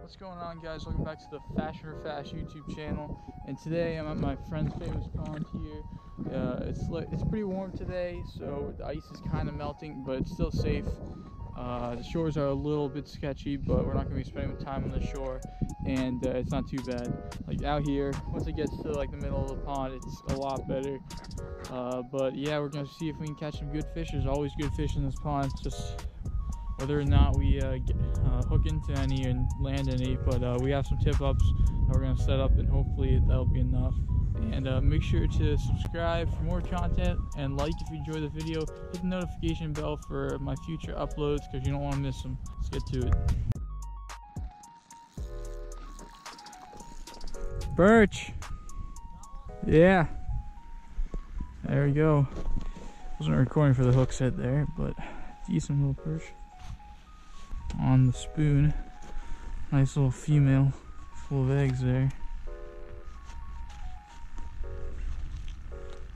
What's going on, guys? Welcome back to the Faeshen Foar Fesh YouTube channel. And today I'm at my friend's famous pond here. It's pretty warm today, so the ice is kind of melting, but it's still safe. The shores are a little bit sketchy, but we're not going to be spending time on the shore, and it's not too bad. Like out here, once it gets to like the middle of the pond, it's a lot better. But yeah, we're going to see if we can catch some good fish. There's always good fish in this pond. Just whether or not we hook into any and land any, but we have some tip-ups that we're going to set up, and hopefully that'll be enough. And make sure to subscribe for more content, and like if you enjoy the video. Hit the notification bell for my future uploads, because you don't want to miss them. Let's get to it. Birch! Yeah! There we go. Wasn't recording for the hook set there, but decent little perch. On the spoon. Nice little female full of eggs there.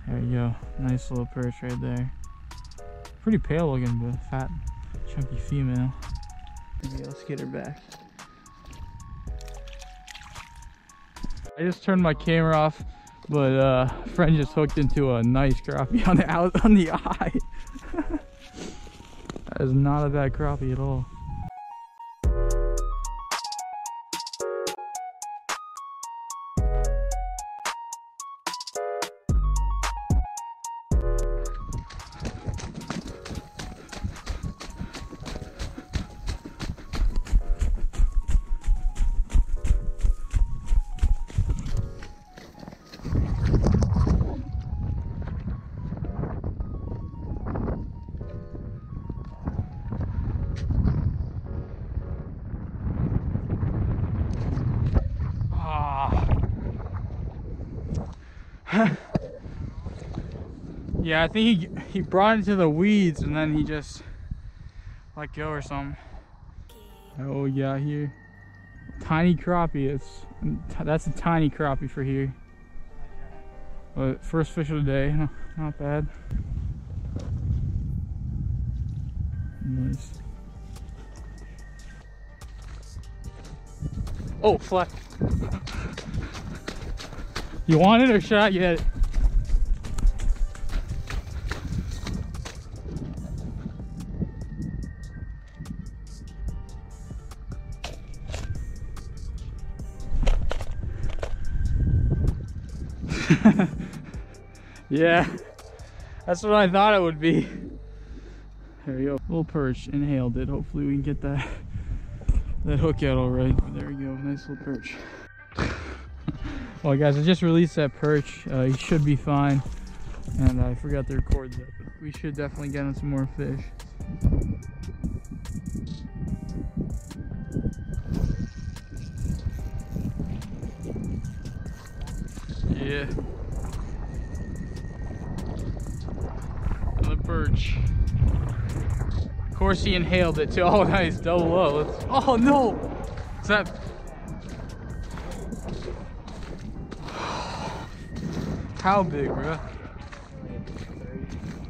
There you go, nice little perch right there. Pretty pale looking, but fat, chunky female. Okay, let's get her back. I just turned my camera off, but a friend just hooked into a nice crappie on the eye. That is not a bad crappie at all. Yeah, I think he brought it to the weeds and then he just let go or something. Oh yeah, here, tiny crappie. That's a tiny crappie for here. But first fish of the day, no, not bad. Nice. Oh, fleck. You want it or should I get it? Yeah, that's what I thought it would be. There we go. Little perch, inhaled it. Hopefully we can get that hook out all right. There we go, nice little perch. Well guys, I just released that perch. He should be fine. And I forgot to record that, but we should definitely get him some more fish. Yeah. Another perch. Of course he inhaled it too. Oh nice, double O. Oh no! Is that... How big, bro?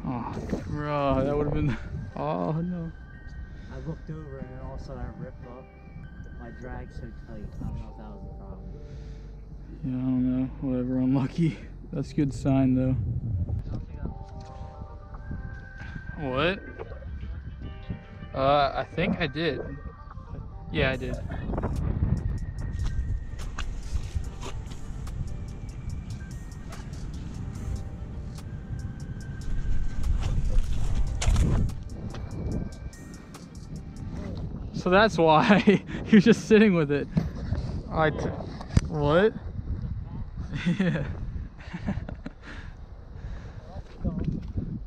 Oh, bro, that would have been... Oh no. I looked over and all of a sudden I ripped up. My drag's so tight. I don't know if that was a problem. Yeah, I don't know. Whatever, unlucky. That's a good sign, though. What? I think I did. Yeah, I did. So that's why he was just sitting with it. What? Yeah.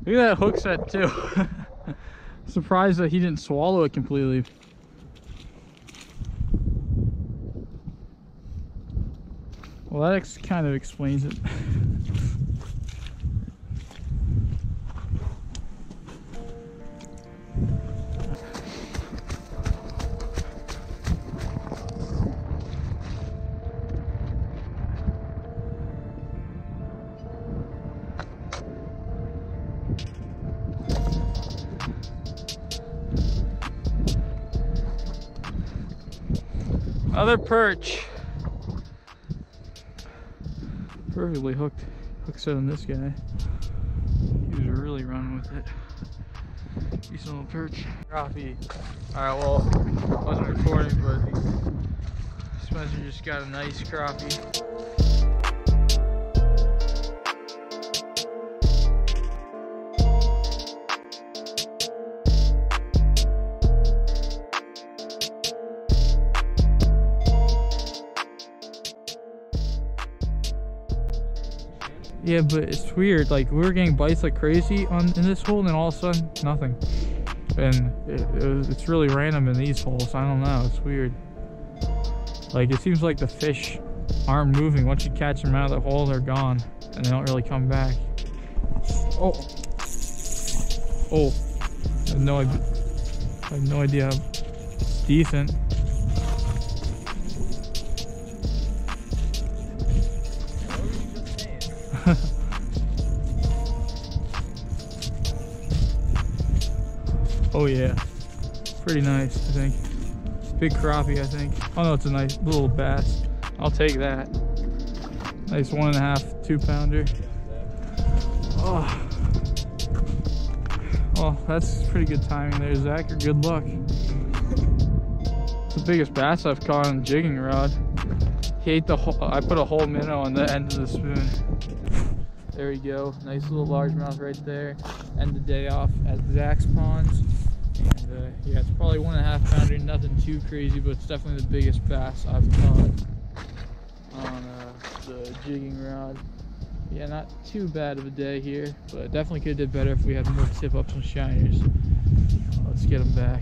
Look at that hook set too. Surprised that he didn't swallow it completely. Well, that kind of explains it. Other perch. Perfectly hooked. Hooks on this guy. He was really running with it. Decent little perch. Crappie. Alright, well, I wasn't recording, but Spencer just got a nice crappie. Yeah, but it's weird, like we were getting bites like crazy in this hole and then all of a sudden, nothing. And it's really random in these holes, I don't know, it's weird. Like it seems like the fish aren't moving. Once you catch them out of the hole, they're gone. And they don't really come back. Oh. Oh. I have no idea. It's decent. Oh yeah, pretty nice, I think. Big crappie, I think. Oh no, it's a nice little bass. I'll take that. Nice 1.5 2-pounder. Oh, oh, that's pretty good timing there, Zach. You're good luck. It's the biggest bass I've caught on a jigging rod. He ate the whole, I put a whole minnow on the end of the spoon. There we go, nice little largemouth right there. End the day off at Zach's ponds. And yeah, it's probably 1.5-pounder, nothing too crazy, but it's definitely the biggest bass I've caught on the jigging rod. Yeah, not too bad of a day here, but definitely could have did better if we had more tip-ups and shiners. Let's get them back.